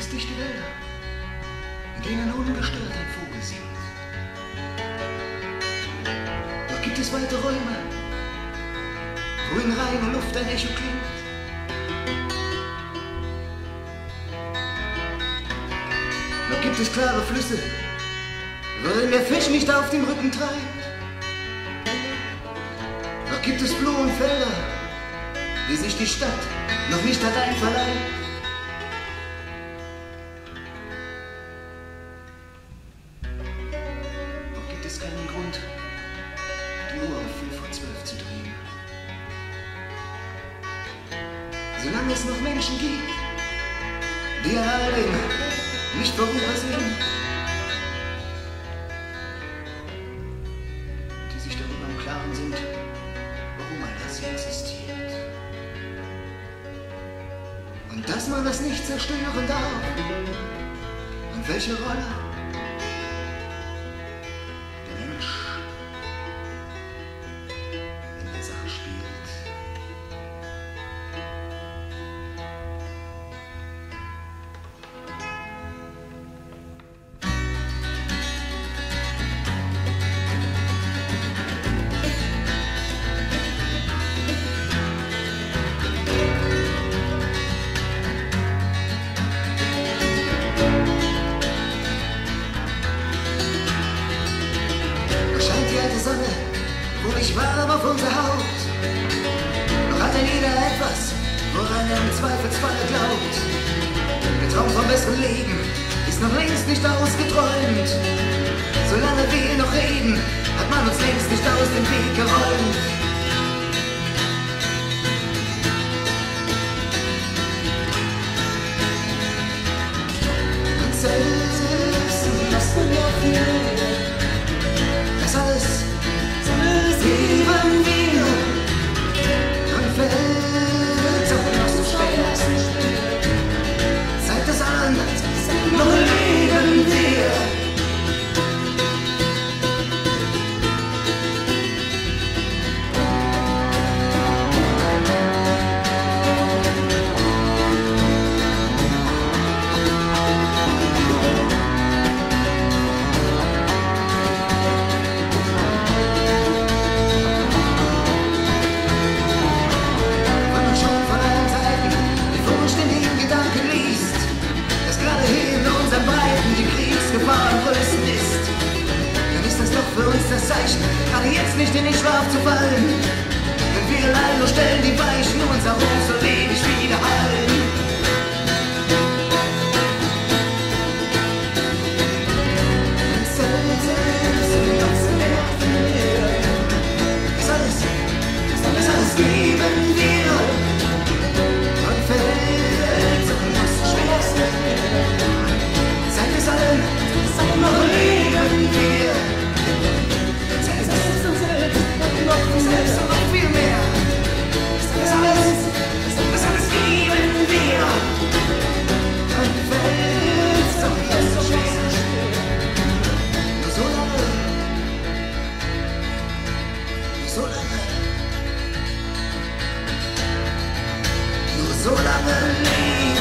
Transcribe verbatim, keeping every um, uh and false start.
es dichte Wälder, in denen ungestört ein Vogel singt. Doch gibt es weite Räume, wo in reiner Luft ein Echo klingt. Doch gibt es klare Flüsse, worin der Fisch nicht auf dem Rücken treibt. Doch gibt es Blumen und Felder, die sich die Stadt noch nicht hat einverleibt. Doch gibt es keinen Grund, die Uhr auf fünf vor zwölf zu drehen. Solange es noch Menschen gibt, die an all dem nicht vorübersehen, die sich darüber im Klaren sind, warum all das hier existiert. Und dass man das nicht zerstören darf. Und welche Rolle der Mensch in der Sache spielt. Sonne, wurde ich warm auf unser Haut. Doch hat ein jeder etwas, woran er im Zweifelsfalle glaubt. Der Traum vom besseren Leben ist noch längst nicht ausgeträumt. Solange wir noch reden, hat man uns längst nicht aus dem Weg geräumt. Und selbst wissen, dass man dafür das alles gerade jetzt nicht in den Schlaf zu fallen, denn wir allein nur stellen die Weichen, unser Ruf soll ewig widerhallen. Das alles, das alles geben wir und fällt und das Schwerste. Seit es allen, noch leben wir. So lange leben.